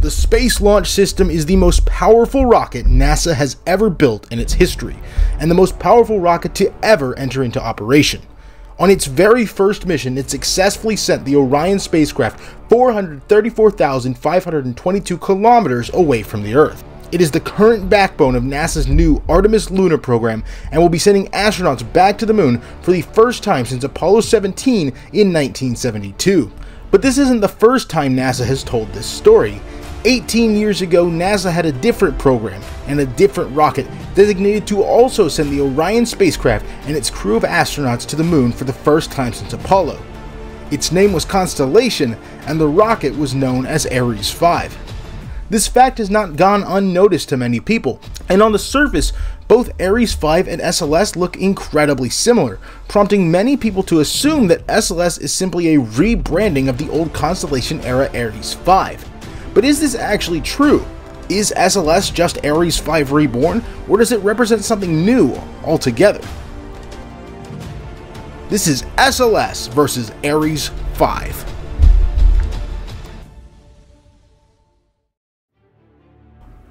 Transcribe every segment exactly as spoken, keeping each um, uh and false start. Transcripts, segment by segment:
The Space Launch System is the most powerful rocket NASA has ever built in its history, and the most powerful rocket to ever enter into operation. On its very first mission, it successfully sent the Orion spacecraft four hundred thirty-four thousand five hundred twenty-two kilometers away from the Earth. It is the current backbone of NASA's new Artemis lunar program and will be sending astronauts back to the moon for the first time since Apollo seventeen in nineteen seventy-two. But this isn't the first time NASA has told this story. eighteen years ago, NASA had a different program and a different rocket designated to also send the Orion spacecraft and its crew of astronauts to the moon for the first time since Apollo. Its name was Constellation, and the rocket was known as Ares five. This fact has not gone unnoticed to many people, and on the surface, both Ares five and S L S look incredibly similar, prompting many people to assume that S L S is simply a rebranding of the old Constellation-era Ares five. But is this actually true? Is S L S just Ares five reborn, or does it represent something new altogether? This is S L S versus Ares five.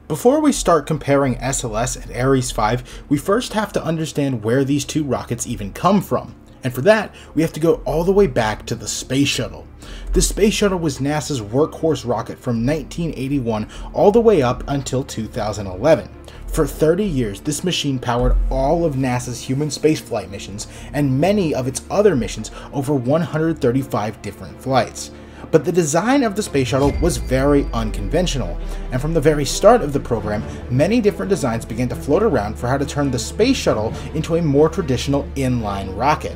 Before we start comparing S L S and Ares five, we first have to understand where these two rockets even come from. And for that, we have to go all the way back to the Space Shuttle. The Space Shuttle was NASA's workhorse rocket from nineteen eighty-one all the way up until two thousand eleven. For thirty years, this machine powered all of NASA's human spaceflight missions and many of its other missions over one hundred thirty-five different flights. But the design of the Space Shuttle was very unconventional, and from the very start of the program, many different designs began to float around for how to turn the Space Shuttle into a more traditional inline rocket.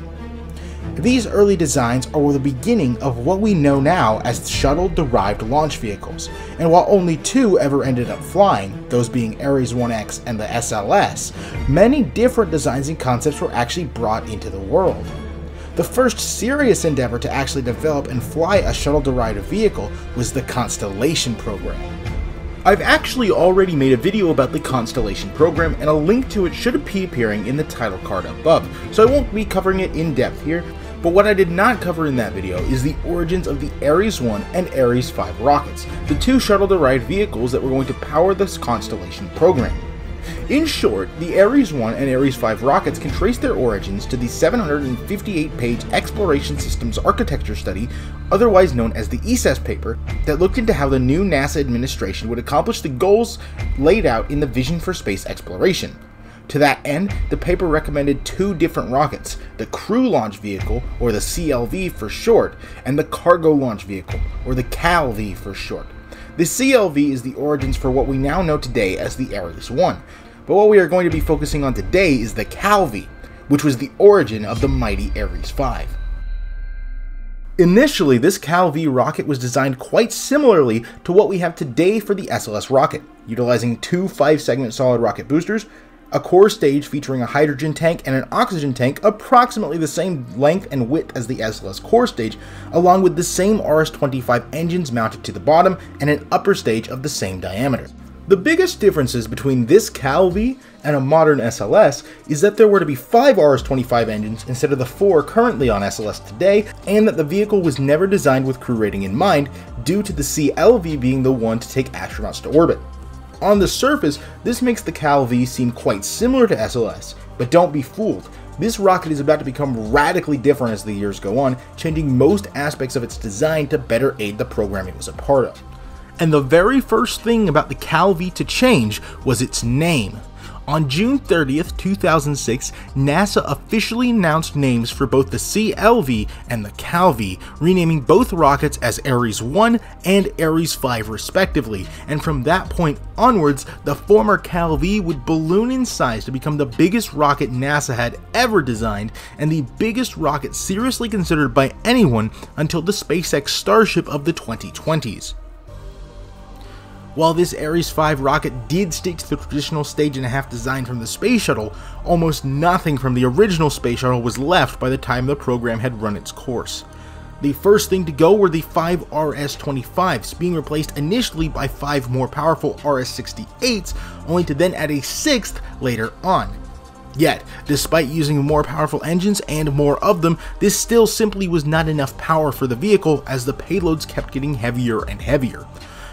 These early designs are the beginning of what we know now as shuttle-derived launch vehicles, and while only two ever ended up flying, those being Ares one X and the S L S, many different designs and concepts were actually brought into the world. The first serious endeavor to actually develop and fly a shuttle-derived vehicle was the Constellation program. I've actually already made a video about the Constellation program, and a link to it should be appearing in the title card above, so I won't be covering it in depth here, but what I did not cover in that video is the origins of the Ares one and Ares five rockets, the two shuttle-derived vehicles that were going to power this Constellation program. In short, the Ares one and Ares five rockets can trace their origins to the seven hundred fifty-eight page Exploration Systems Architecture Study, otherwise known as the E S A S paper, that looked into how the new NASA administration would accomplish the goals laid out in the Vision for Space Exploration. To that end, the paper recommended two different rockets, the Crew Launch Vehicle, or the C L V for short, and the Cargo Launch Vehicle, or the CALV for short. The C L V is the origins for what we now know today as the Ares one, but what we are going to be focusing on today is the CALV, which was the origin of the mighty Ares five. Initially, this CALV rocket was designed quite similarly to what we have today for the S L S rocket, utilizing two five-segment solid rocket boosters, a core stage featuring a hydrogen tank and an oxygen tank approximately the same length and width as the S L S core stage, along with the same R S twenty-five engines mounted to the bottom and an upper stage of the same diameter. The biggest differences between this CALV and a modern S L S is that there were to be five R S twenty-five engines instead of the four currently on S L S today, and that the vehicle was never designed with crew rating in mind due to the C L V being the one to take astronauts to orbit. On the surface, this makes the CALV seem quite similar to S L S, but don't be fooled. This rocket is about to become radically different as the years go on, changing most aspects of its design to better aid the program it was a part of. And the very first thing about the CALV to change was its name. On June thirtieth, two thousand six, NASA officially announced names for both the C L V and the CALV, renaming both rockets as Ares one and Ares five respectively, and from that point onwards, the former CALV would balloon in size to become the biggest rocket NASA had ever designed, and the biggest rocket seriously considered by anyone until the SpaceX Starship of the twenty twenties. While this Ares five rocket did stick to the traditional stage and a half design from the Space Shuttle, almost nothing from the original Space Shuttle was left by the time the program had run its course. The first thing to go were the five R S twenty-fives, being replaced initially by five more powerful R S sixty-eights, only to then add a sixth later on. Yet, despite using more powerful engines and more of them, this still simply was not enough power for the vehicle as the payloads kept getting heavier and heavier.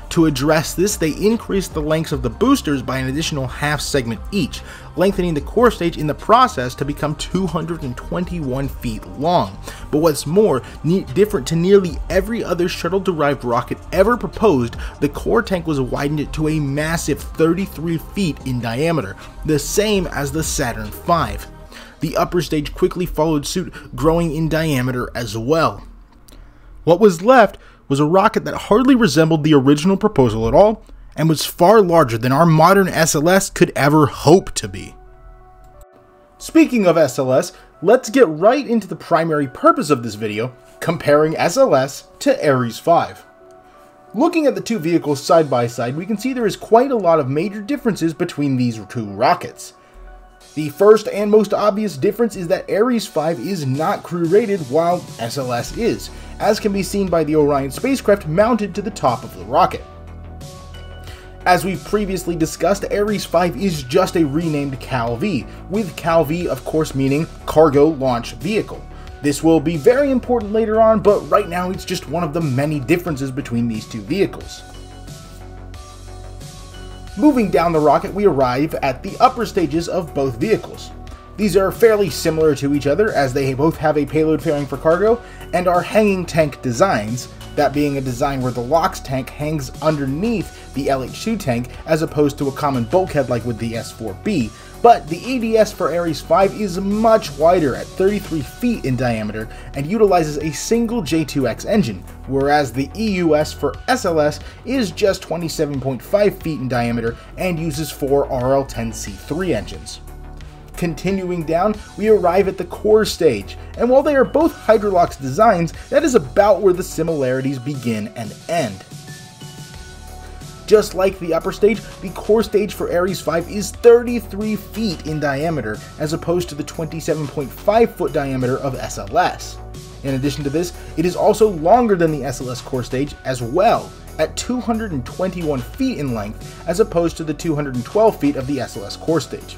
To address this, they increased the lengths of the boosters by an additional half segment each, lengthening the core stage in the process to become two hundred twenty-one feet long. But what's more, different to nearly every other shuttle-derived rocket ever proposed, the core tank was widened to a massive thirty-three feet in diameter, the same as the Saturn five. The upper stage quickly followed suit, growing in diameter as well. What was left was a rocket that hardly resembled the original proposal at all, and was far larger than our modern S L S could ever hope to be. Speaking of S L S, let's get right into the primary purpose of this video, comparing S L S to Ares five. Looking at the two vehicles side by side, we can see there is quite a lot of major differences between these two rockets. The first and most obvious difference is that Ares five is not crew rated while S L S is, as can be seen by the Orion spacecraft mounted to the top of the rocket. As we've previously discussed, Ares five is just a renamed CALV, with CALV of course meaning Cargo Launch Vehicle. This will be very important later on, but right now it's just one of the many differences between these two vehicles. Moving down the rocket, we arrive at the upper stages of both vehicles. These are fairly similar to each other, as they both have a payload fairing for cargo and are hanging tank designs, that being a design where the LOX tank hangs underneath the L H two tank as opposed to a common bulkhead like with the S four B, but the E D S for Ares five is much wider at thirty-three feet in diameter and utilizes a single J two X engine, whereas the E U S for S L S is just twenty-seven point five feet in diameter and uses four R L ten C three engines. Continuing down, we arrive at the core stage, and while they are both Hydrolox designs, that is about where the similarities begin and end. Just like the upper stage, the core stage for Ares five is thirty-three feet in diameter, as opposed to the twenty-seven point five foot diameter of S L S. In addition to this, it is also longer than the S L S core stage as well, at two hundred twenty-one feet in length, as opposed to the two hundred twelve feet of the S L S core stage.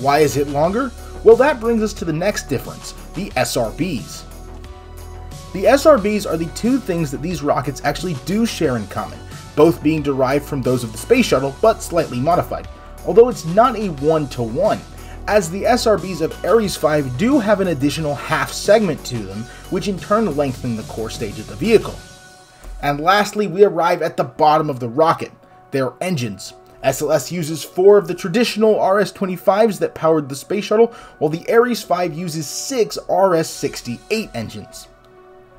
Why is it longer? Well, that brings us to the next difference, the S R Bs. The S R Bs are the two things that these rockets actually do share in common, both being derived from those of the Space Shuttle, but slightly modified, although it's not a one-to-one, as the S R Bs of Ares five do have an additional half segment to them, which in turn lengthen the core stage of the vehicle. And lastly, we arrive at the bottom of the rocket, their engines. S L S uses four of the traditional R S twenty-fives that powered the Space Shuttle, while the Ares five uses six R S sixty-eight engines.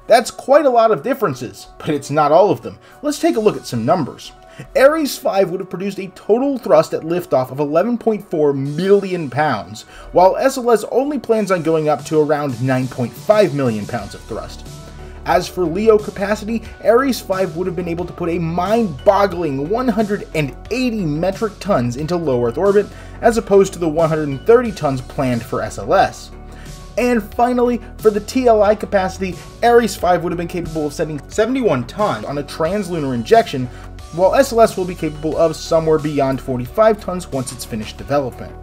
That's quite a lot of differences, but it's not all of them. Let's take a look at some numbers. Ares five would have produced a total thrust at liftoff of eleven point four million pounds, while S L S only plans on going up to around nine point five million pounds of thrust. As for LEO capacity, Ares five would have been able to put a mind-boggling one hundred eighty metric tons into low Earth orbit, as opposed to the one hundred thirty tons planned for S L S. And finally, for the T L I capacity, Ares five would have been capable of sending seventy-one tons on a translunar injection, while S L S will be capable of somewhere beyond forty-five tons once it's finished development.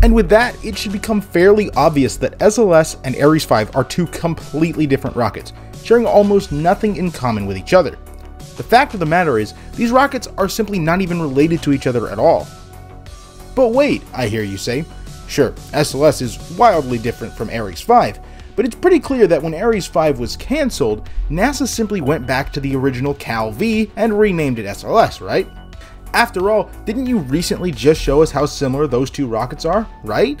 And with that, it should become fairly obvious that S L S and Ares five are two completely different rockets, sharing almost nothing in common with each other. The fact of the matter is, these rockets are simply not even related to each other at all. But wait, I hear you say. Sure, S L S is wildly different from Ares five, but it's pretty clear that when Ares five was cancelled, NASA simply went back to the original CALV and renamed it S L S, right? After all, didn't you recently just show us how similar those two rockets are, right?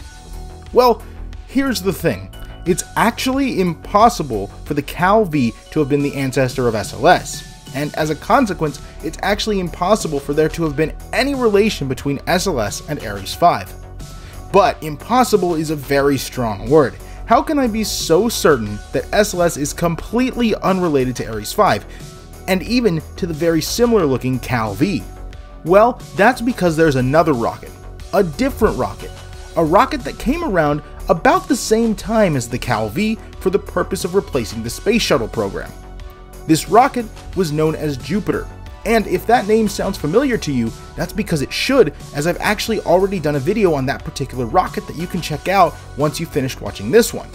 Well, here's the thing. It's actually impossible for the CALV to have been the ancestor of S L S, and as a consequence, it's actually impossible for there to have been any relation between S L S and Ares five. But impossible is a very strong word. How can I be so certain that S L S is completely unrelated to Ares five, and even to the very similar looking CALV? Well, that's because there's another rocket, a different rocket, a rocket that came around about the same time as the CALV for the purpose of replacing the Space Shuttle program. This rocket was known as Jupiter, and if that name sounds familiar to you, that's because it should, as I've actually already done a video on that particular rocket that you can check out once you've finished watching this one.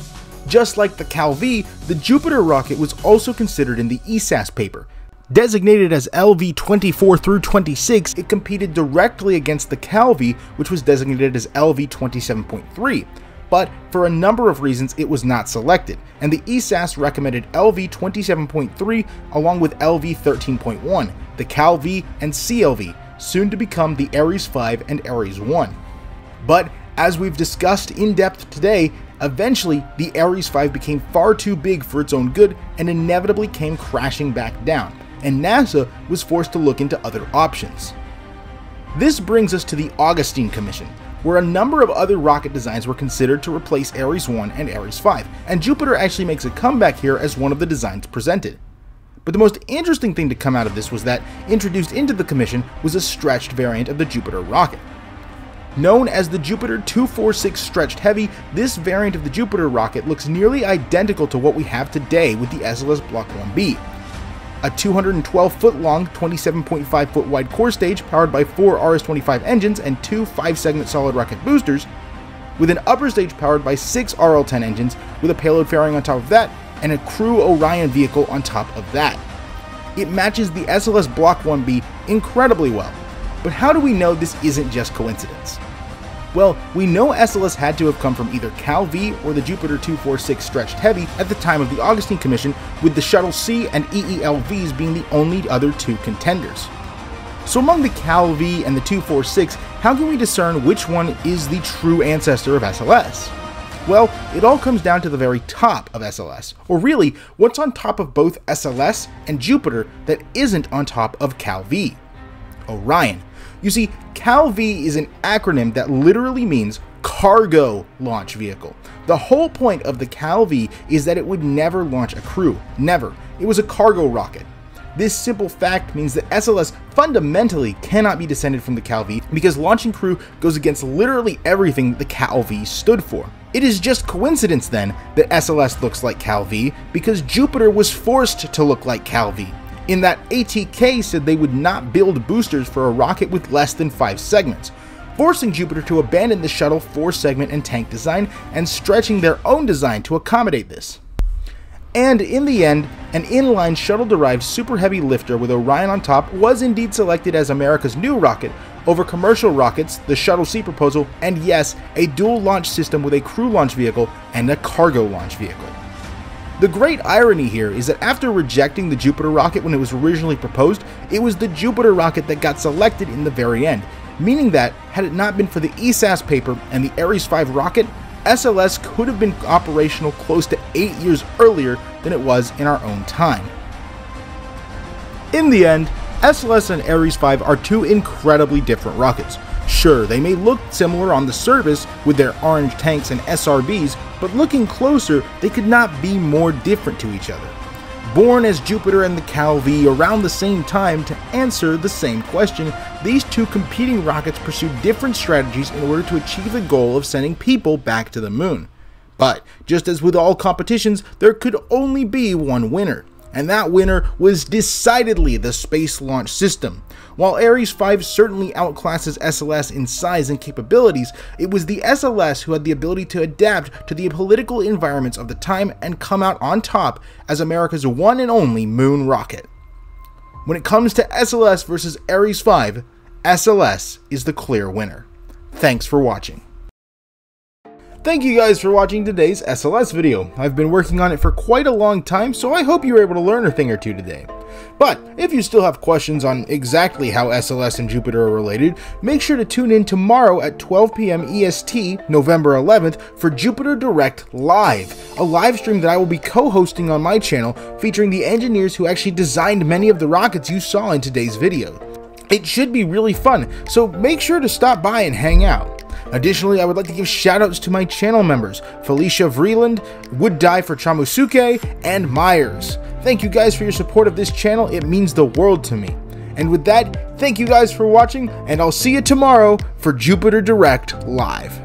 Just like the CALV, the Jupiter rocket was also considered in the E S A S paper, Designated as L V twenty-four through twenty-six, it competed directly against the CALV, which was designated as L V twenty-seven point three, but for a number of reasons it was not selected, and the E S A S recommended L V twenty-seven point three along with L V thirteen point one, the CALV and C L V, soon to become the Ares five and Ares one. But as we've discussed in depth today, eventually the Ares five became far too big for its own good and inevitably came crashing back down, and NASA was forced to look into other options. This brings us to the Augustine Commission, where a number of other rocket designs were considered to replace Ares one and Ares five, and Jupiter actually makes a comeback here as one of the designs presented. But the most interesting thing to come out of this was that introduced into the commission was a stretched variant of the Jupiter rocket. Known as the Jupiter two forty-six Stretched Heavy, this variant of the Jupiter rocket looks nearly identical to what we have today with the S L S Block one B. A two hundred twelve foot long, twenty-seven point five foot wide core stage powered by four R S twenty-five engines and two five segment solid rocket boosters, with an upper stage powered by six R L ten engines with a payload fairing on top of that and a Crew Orion vehicle on top of that. It matches the S L S Block one B incredibly well. But how do we know this isn't just coincidence? Well, we know S L S had to have come from either CALV or the Jupiter two forty-six Stretched Heavy at the time of the Augustine Commission, with the Shuttle C and E E L Vs being the only other two contenders. So among the CALV and the two forty-six, how can we discern which one is the true ancestor of S L S? Well, it all comes down to the very top of S L S, or really, what's on top of both S L S and Jupiter that isn't on top of CALV? Orion. You see, CALV is an acronym that literally means Cargo Launch Vehicle. The whole point of the CALV is that it would never launch a crew. Never. It was a cargo rocket. This simple fact means that S L S fundamentally cannot be descended from the CALV because launching crew goes against literally everything the CALV stood for. It is just coincidence then that S L S looks like CALV because Jupiter was forced to look like CALV, in that A T K said they would not build boosters for a rocket with less than five segments, forcing Jupiter to abandon the shuttle four segment and tank design and stretching their own design to accommodate this. And in the end, an inline shuttle-derived Super Heavy lifter with Orion on top was indeed selected as America's new rocket over commercial rockets, the Shuttle C proposal, and yes, a dual launch system with a crew launch vehicle and a cargo launch vehicle. The great irony here is that after rejecting the Jupiter rocket when it was originally proposed, it was the Jupiter rocket that got selected in the very end, meaning that, had it not been for the E S A S paper and the Ares five rocket, S L S could have been operational close to eight years earlier than it was in our own time. In the end, S L S and Ares five are two incredibly different rockets. Sure, they may look similar on the surface with their orange tanks and S R Bs, but looking closer, they could not be more different to each other. Born as Jupiter and the CALV around the same time to answer the same question, these two competing rockets pursued different strategies in order to achieve the goal of sending people back to the moon. But just as with all competitions, there could only be one winner, and that winner was decidedly the Space Launch System. While Ares five certainly outclasses S L S in size and capabilities, it was the S L S who had the ability to adapt to the political environments of the time and come out on top as America's one and only moon rocket. When it comes to S L S versus Ares five, S L S is the clear winner. Thanks for watching. Thank you guys for watching today's S L S video. I've been working on it for quite a long time, so I hope you were able to learn a thing or two today. But if you still have questions on exactly how S L S and Jupiter are related, make sure to tune in tomorrow at twelve p m E S T, November eleventh, for Jupiter Direct Live, a live stream that I will be co-hosting on my channel featuring the engineers who actually designed many of the rockets you saw in today's video. It should be really fun, so make sure to stop by and hang out. Additionally, I would like to give shoutouts to my channel members, Felicia Vreeland, Would Die for Chamusuke, and Myers. Thank you guys for your support of this channel, it means the world to me. And with that, thank you guys for watching, and I'll see you tomorrow for Jupiter Direct Live.